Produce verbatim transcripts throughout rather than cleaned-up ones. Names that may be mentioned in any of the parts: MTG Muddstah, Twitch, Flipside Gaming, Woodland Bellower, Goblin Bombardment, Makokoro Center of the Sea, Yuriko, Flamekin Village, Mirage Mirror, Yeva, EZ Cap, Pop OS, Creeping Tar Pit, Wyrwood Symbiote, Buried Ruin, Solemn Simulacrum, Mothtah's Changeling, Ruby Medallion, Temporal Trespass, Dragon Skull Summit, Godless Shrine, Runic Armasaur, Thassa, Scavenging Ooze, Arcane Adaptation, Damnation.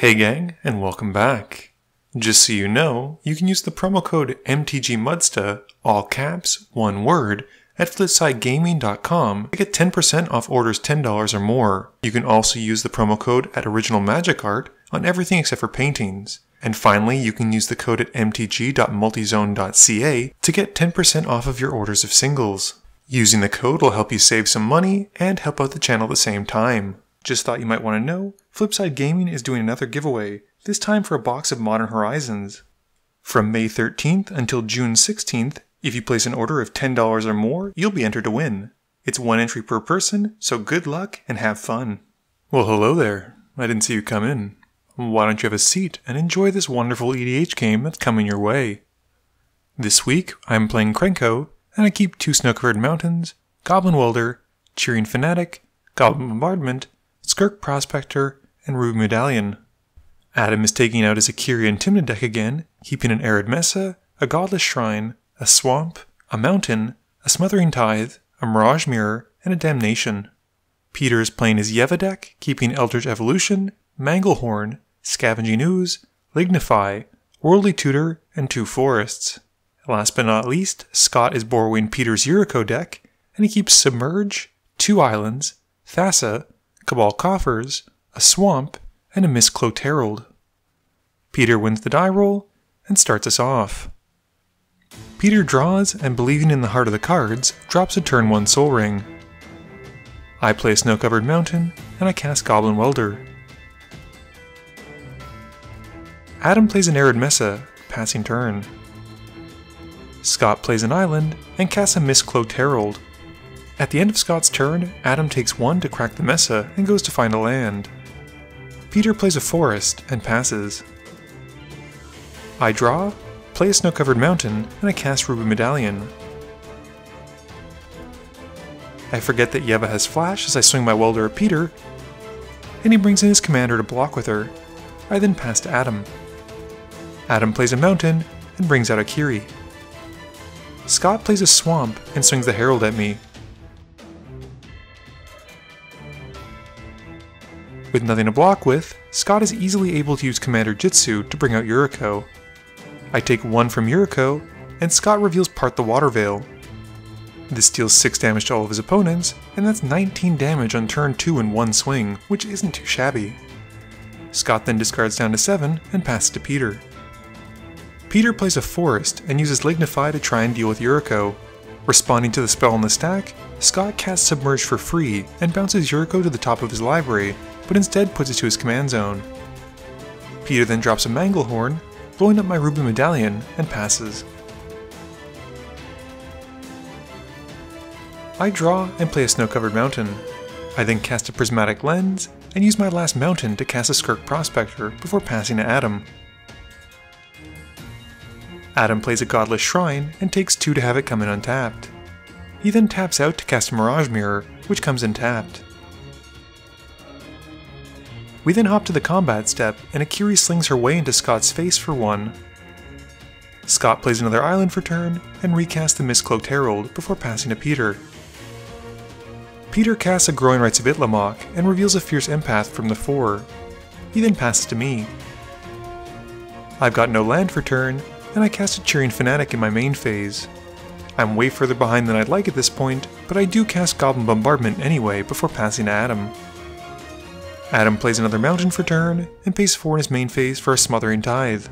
Hey gang, and welcome back. Just so you know, you can use the promo code MTGMuddstah, all caps, one word, at flipsidegaming dot com to get ten percent off orders ten dollars or more. You can also use the promo code at Original Magic Art on everything except for paintings. And finally, you can use the code at m t g dot multizone dot c a to get ten percent off of your orders of singles. Using the code will help you save some money and help out the channel at the same time. Just thought you might want to know, Flipside Gaming is doing another giveaway, this time for a box of Modern Horizons. From May thirteenth until June sixteenth, if you place an order of ten dollars or more, you'll be entered to win. It's one entry per person, so good luck and have fun. Well, hello there. I didn't see you come in. Why don't you have a seat and enjoy this wonderful E D H game that's coming your way. This week, I'm playing Krenko, and I keep two Snow-Covered Mountains, Goblin Welder, Cheering Fanatic, Goblin Bombardment, Skirk Prospector, and Ruby Medallion. Adam is taking out his Akiri and Tymna deck again, keeping an Arid Mesa, a Godless Shrine, a Swamp, a Mountain, a Smothering Tithe, a Mirage Mirror, and a Damnation. Peter is playing his Yeva deck, keeping Eldritch Evolution, Manglehorn, Scavenging Ooze, Lignify, Worldly Tutor, and two Forests. Last but not least, Scott is borrowing Peter's Yuriko deck, and he keeps Submerge, two Islands, Thassa, Cabal Coffers, a Swamp, and a Mistcloaked Herald. Peter wins the die roll and starts us off. Peter draws and, believing in the heart of the cards, drops a turn one Soul Ring. I play a Snow-Covered Mountain and I cast Goblin Welder. Adam plays an Arid Mesa, passing turn. Scott plays an Island and casts a Mistcloaked Herald. At the end of Scott's turn, Adam takes one to crack the Mesa and goes to find a land. Peter plays a Forest and passes. I draw, play a Snow-Covered Mountain, and I cast Ruby Medallion. I forget that Yeva has Flash as I swing my Welder at Peter, and he brings in his commander to block with her. I then pass to Adam. Adam plays a Mountain and brings out Akiri. Scott plays a Swamp and swings the Herald at me. With nothing to block with, Scott is easily able to use Commander Jitsu to bring out Yuriko. I take one from Yuriko, and Scott reveals part the Water Veil. This deals six damage to all of his opponents, and that's nineteen damage on turn two in one swing, which isn't too shabby. Scott then discards down to seven and passes to Peter. Peter plays a Forest and uses Lignify to try and deal with Yuriko. Responding to the spell on the stack, Scott casts Submerge for free and bounces Yuriko to the top of his library, but instead puts it to his command zone. Peter then drops a Manglehorn, blowing up my Ruby Medallion, and passes. I draw and play a Snow-Covered Mountain. I then cast a Prismatic Lens, and use my last Mountain to cast a Skirk Prospector before passing to Adam. Adam plays a Godless Shrine, and takes two to have it come in untapped. He then taps out to cast a Mirage Mirror, which comes in tapped. We then hop to the combat step, and Akiri slings her way into Scott's face for one. Scott plays another Island for turn, and recasts the Mistcloaked Herald before passing to Peter. Peter casts a Growing Rites of Itlamok, and reveals a Fierce Empath from the four. He then passes to me. I've got no land for turn, and I cast a Cheering Fanatic in my main phase. I'm way further behind than I'd like at this point, but I do cast Goblin Bombardment anyway before passing to Adam. Adam plays another Mountain for turn, and pays four in his main phase for a Smothering Tithe.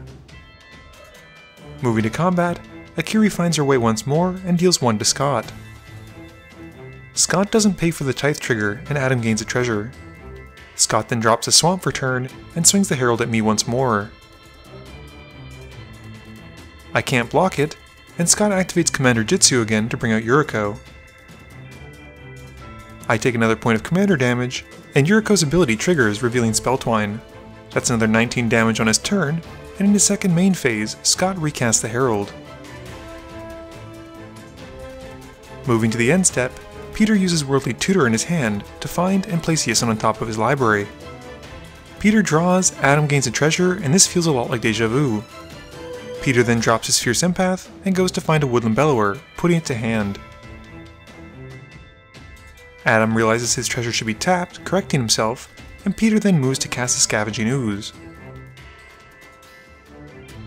Moving to combat, Akiri finds her way once more and deals one to Scott. Scott doesn't pay for the Tithe trigger, and Adam gains a treasure. Scott then drops a Swamp for turn, and swings the Herald at me once more. I can't block it, and Scott activates Commander Jitsu again to bring out Yuriko. I take another point of commander damage, and Yuriko's ability triggers, revealing Spelltwine. That's another nineteen damage on his turn, and in his second main phase, Scott recasts the Herald. Moving to the end step, Peter uses Worldly Tutor in his hand to find and place Yesen on top of his library. Peter draws, Adam gains a treasure, and this feels a lot like deja vu. Peter then drops his Fierce Empath and goes to find a Woodland Bellower, putting it to hand. Adam realizes his treasure should be tapped, correcting himself, and Peter then moves to cast a Scavenging Ooze.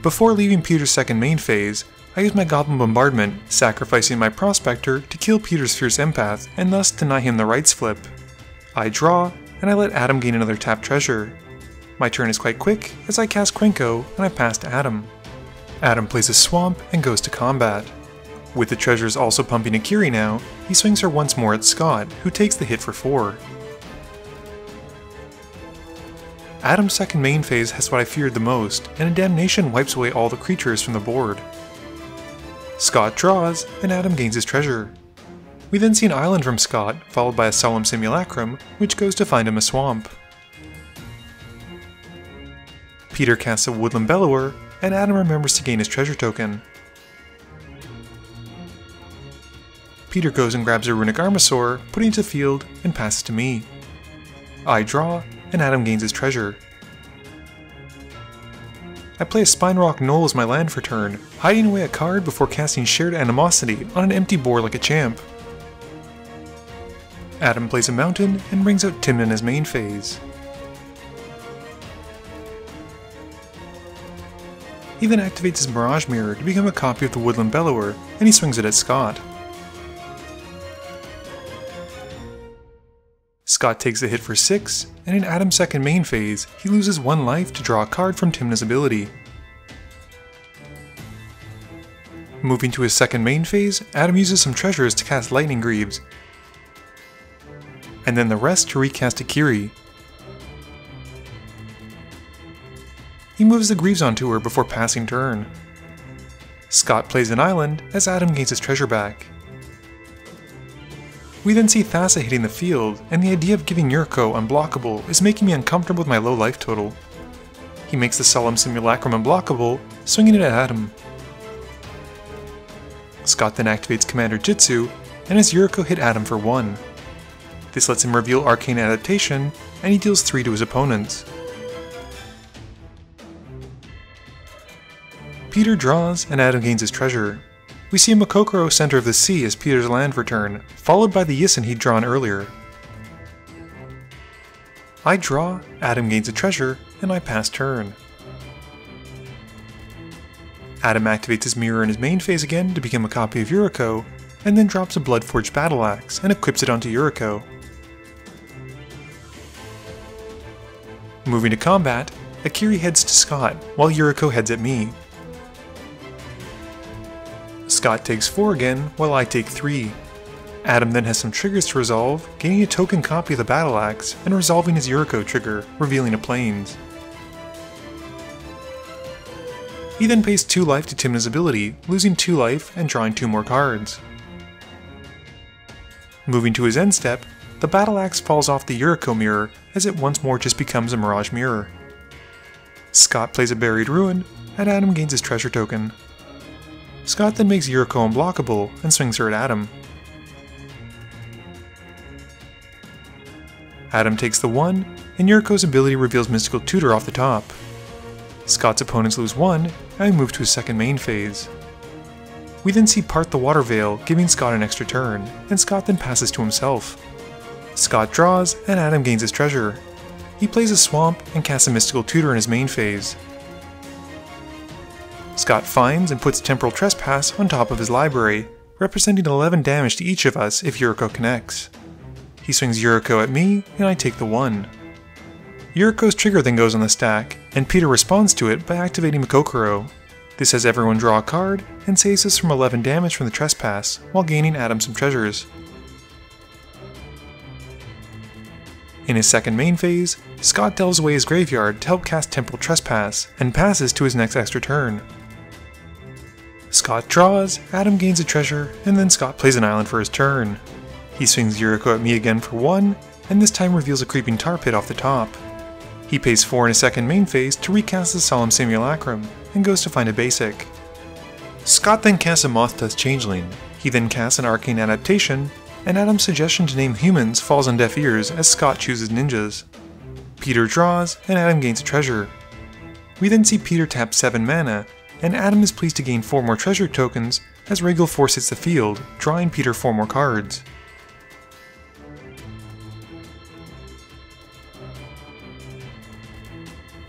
Before leaving Peter's second main phase, I used my Goblin Bombardment, sacrificing my Prospector to kill Peter's Fierce Empath and thus deny him the rights flip. I draw, and I let Adam gain another tapped treasure. My turn is quite quick as I cast Krenko and I pass to Adam. Adam plays a Swamp and goes to combat. With the treasures also pumping Akiri now, he swings her once more at Scott, who takes the hit for four. Adam's second main phase has what I feared the most, and a Damnation wipes away all the creatures from the board. Scott draws, and Adam gains his treasure. We then see an island from Scott, followed by a Solemn Simulacrum, which goes to find him a swamp. Peter casts a Woodland Bellower, and Adam remembers to gain his treasure token. Peter goes and grabs a Runic Armasaur, putting it to field, and passes to me. I draw, and Adam gains his treasure. I play a Spine Rock Knoll as my land for turn, hiding away a card before casting Shared Animosity on an empty board like a champ. Adam plays a mountain and brings out Tymna as main phase. He then activates his Mirage Mirror to become a copy of the Woodland Bellower, and he swings it at Scott. Scott takes the hit for six, and in Adam's second main phase, he loses one life to draw a card from Tymna's ability. Moving to his second main phase, Adam uses some treasures to cast Lightning Greaves, and then the rest to recast Akiri. He moves the Greaves onto her before passing turn. Scott plays an island as Adam gains his treasure back. We then see Thassa hitting the field, and the idea of giving Yuriko unblockable is making me uncomfortable with my low life total. He makes the Solemn Simulacrum unblockable, swinging it at Adam. Scott then activates Commander Jitsu, and has Yuriko hit Adam for one. This lets him reveal Arcane Adaptation, and he deals three to his opponents. Peter draws, and Adam gains his treasure. We see a Makokoro Center of the Sea as Peter's land return, followed by the Yissen he'd drawn earlier. I draw, Adam gains a treasure, and I pass turn. Adam activates his mirror in his main phase again to become a copy of Yuriko, and then drops a Bloodforged Battle Axe and equips it onto Yuriko. Moving to combat, Akiri heads to Scott, while Yuriko heads at me. Scott takes four again, while I take three. Adam then has some triggers to resolve, gaining a token copy of the Battle Axe, and resolving his Yuriko trigger, revealing a Plains. He then pays two life to Tymna's ability, losing two life and drawing two more cards. Moving to his end step, the Battle Axe falls off the Yuriko Mirror, as it once more just becomes a Mirage Mirror. Scott plays a Buried Ruin, and Adam gains his treasure token. Scott then makes Yuriko unblockable, and swings her at Adam. Adam takes the one, and Yuriko's ability reveals Mistcloaked Tutor off the top. Scott's opponents lose one, and I move to his second main phase. We then see Part the Water Veil, giving Scott an extra turn, and Scott then passes to himself. Scott draws, and Adam gains his treasure. He plays a Swamp, and casts a Mistcloaked Tutor in his main phase. Scott finds and puts Temporal Trespass on top of his library, representing eleven damage to each of us if Yuriko connects. He swings Yuriko at me, and I take the one. Yuriko's trigger then goes on the stack, and Peter responds to it by activating Makokoro. This has everyone draw a card, and saves us from eleven damage from the Trespass, while gaining Adam some treasures. In his second main phase, Scott delves away his graveyard to help cast Temporal Trespass, and passes to his next extra turn. Scott draws, Adam gains a treasure, and then Scott plays an island for his turn. He swings Yuriko at me again for one, and this time reveals a Creeping Tar Pit off the top. He pays four in his second main phase to recast the Solemn Simulacrum, and goes to find a basic. Scott then casts a Mothtah's Changeling. He then casts an Arcane Adaptation, and Adam's suggestion to name humans falls on deaf ears as Scott chooses ninjas. Peter draws, and Adam gains a treasure. We then see Peter tap seven mana, and Adam is pleased to gain four more treasure tokens as Regal Force hits the field, drawing Peter four more cards.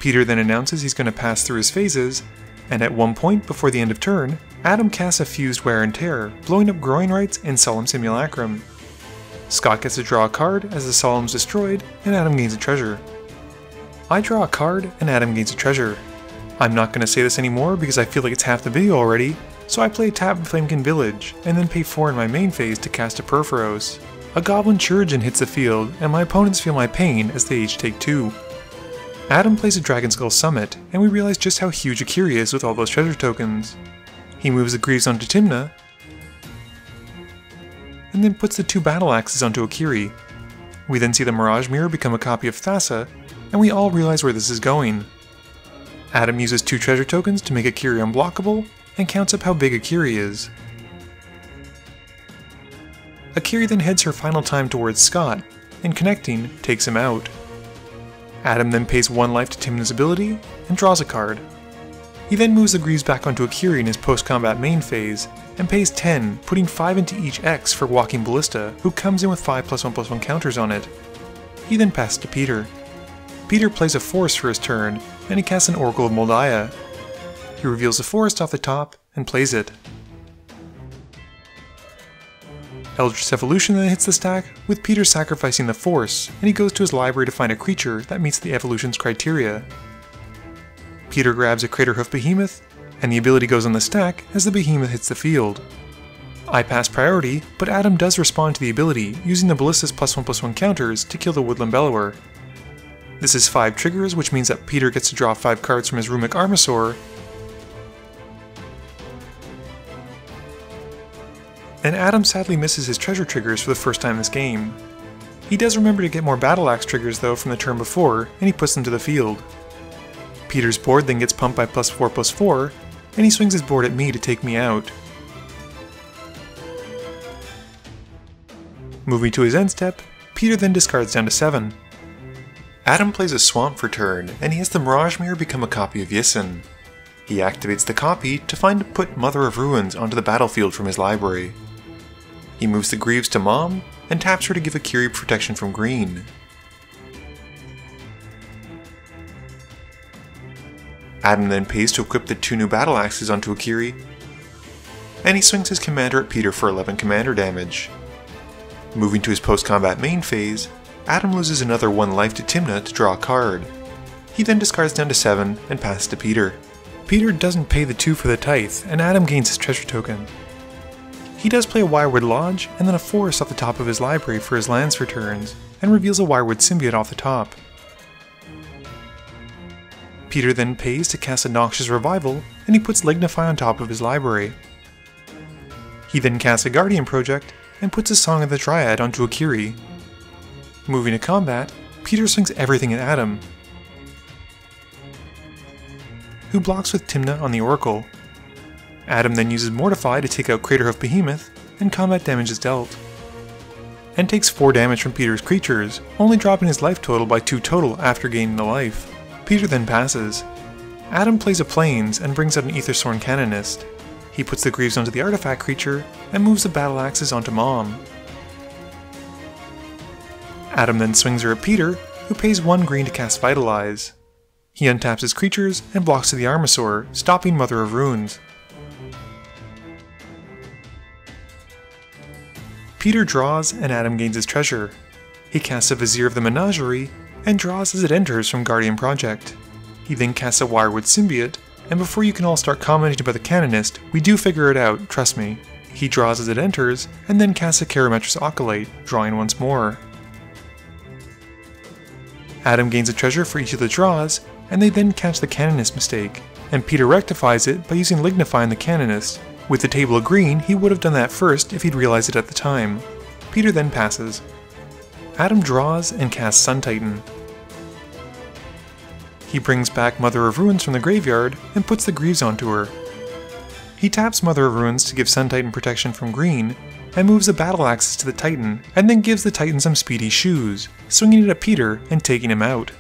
Peter then announces he's going to pass through his phases, and at one point before the end of turn, Adam casts a Fused Wear and Tear, blowing up Groin Rites and Solemn Simulacrum. Scott gets to draw a card as the Solemn's destroyed, and Adam gains a treasure. I draw a card, and Adam gains a treasure. I'm not going to say this anymore because I feel like it's half the video already, so I play Tap Flamekin Village, and then pay four in my main phase to cast a Purphoros. A Goblin Chirurgeon hits the field, and my opponents feel my pain as they each take two. Adam plays a Dragon Skull Summit, and we realize just how huge Akiri is with all those treasure tokens. He moves the Greaves onto Tymna, and then puts the two battle axes onto Akiri. We then see the Mirage Mirror become a copy of Thassa, and we all realize where this is going. Adam uses two treasure tokens to make Akiri unblockable, and counts up how big Akiri is. Akiri then heads her final time towards Scott, and connecting, takes him out. Adam then pays one life to Tymna's ability, and draws a card. He then moves the Greaves back onto Akiri in his post-combat main phase, and pays ten, putting five into each X for Walking Ballista, who comes in with five plus one plus one counters on it. He then passes to Peter. Peter plays a forest for his turn, and he casts an Oracle of Moldiah. He reveals the forest off the top, and plays it. Eldritch Evolution then hits the stack, with Peter sacrificing the forest, and he goes to his library to find a creature that meets the evolution's criteria. Peter grabs a Craterhoof Behemoth, and the ability goes on the stack as the behemoth hits the field. I pass priority, but Adam does respond to the ability, using the Ballista's plus one plus one counters to kill the Woodland Bellower. This is five triggers, which means that Peter gets to draw five cards from his Runic Armasaur, and Adam sadly misses his treasure triggers for the first time this game. He does remember to get more battle axe triggers though from the turn before, and he puts them to the field. Peter's board then gets pumped by plus four plus four, and he swings his board at me to take me out. Moving to his end step, Peter then discards down to seven. Adam plays a Swamp for turn, and he has the Mirage Mirror become a copy of Yisin. He activates the copy to find and put Mother of Ruins onto the battlefield from his library. He moves the Greaves to Mom, and taps her to give Akiri protection from green. Adam then pays to equip the two new battle axes onto Akiri, and he swings his commander at Peter for eleven commander damage. Moving to his post-combat main phase, Adam loses another one life to Tymna to draw a card. He then discards down to seven and passes to Peter. Peter doesn't pay the two for the tithe, and Adam gains his treasure token. He does play a Wyrwood Lodge, and then a forest off the top of his library for his lands for turns, and reveals a Wyrwood Symbiote off the top. Peter then pays to cast a Noxious Revival, and he puts Lignify on top of his library. He then casts a Guardian Project, and puts a Song of the Dryad onto Akiri. Moving to combat, Peter swings everything at Adam, who blocks with Tymna on the Oracle. Adam then uses Mortify to take out Craterhoof Behemoth, and combat damage is dealt, and takes four damage from Peter's creatures, only dropping his life total by two total after gaining the life. Peter then passes. Adam plays a Plains and brings out an Aethersworn Canonist. He puts the Greaves onto the artifact creature, and moves the battle axes onto Mom. Adam then swings her at Peter, who pays one green to cast Vitalize. He untaps his creatures, and blocks to the Armasaur, stopping Mother of Ruins. Peter draws, and Adam gains his treasure. He casts a Vizier of the Menagerie, and draws as it enters from Guardian Project. He then casts a Wyrwood Symbiote, and before you can all start commenting about the Canonist, we do figure it out, trust me. He draws as it enters, and then casts a Carometrius Acolyte, drawing once more. Adam gains a treasure for each of the draws, and they then catch the Canonist mistake, and Peter rectifies it by using Lignify on the Canonist. With the table of green, he would have done that first if he'd realized it at the time. Peter then passes. Adam draws and casts Sun Titan. He brings back Mother of Ruins from the graveyard, and puts the Greaves onto her. He taps Mother of Ruins to give Sun Titan protection from green, and moves the battle axes to the Titan, and then gives the Titan some speedy shoes, swinging it at Peter and taking him out.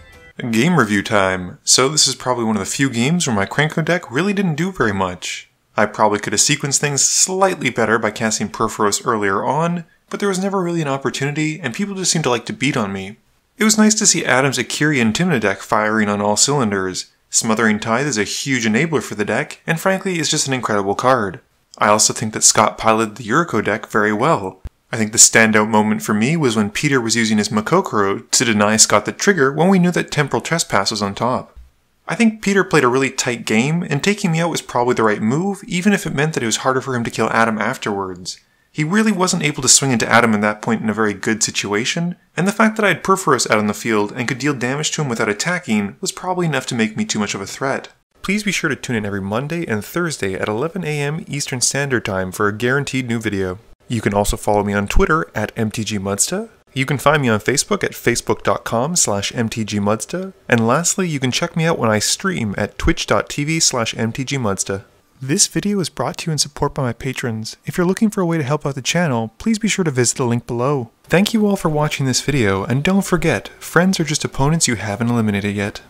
Game review time! So this is probably one of the few games where my Krenko deck really didn't do very much. I probably could have sequenced things slightly better by casting Purphoros earlier on, but there was never really an opportunity, and people just seemed to like to beat on me. It was nice to see Adam's Akiri and Tymna deck firing on all cylinders, Smothering Tithe is a huge enabler for the deck, and frankly is just an incredible card. I also think that Scott piloted the Yuriko deck very well. I think the standout moment for me was when Peter was using his Makokoro to deny Scott the trigger when we knew that Temporal Trespass was on top. I think Peter played a really tight game, and taking me out was probably the right move, even if it meant that it was harder for him to kill Adam afterwards. He really wasn't able to swing into Adam at that point in a very good situation, and the fact that I had Purphoros out on the field and could deal damage to him without attacking was probably enough to make me too much of a threat. Please be sure to tune in every Monday and Thursday at eleven a m Eastern Standard Time for a guaranteed new video. You can also follow me on Twitter at M T G Muddstah. You can find me on Facebook at facebook dot com slash M T G Muddstah. And lastly, you can check me out when I stream at twitch dot t v slash M T G Muddstah. This video is brought to you in support by my patrons. If you're looking for a way to help out the channel, please be sure to visit the link below. Thank you all for watching this video, and don't forget, friends are just opponents you haven't eliminated yet.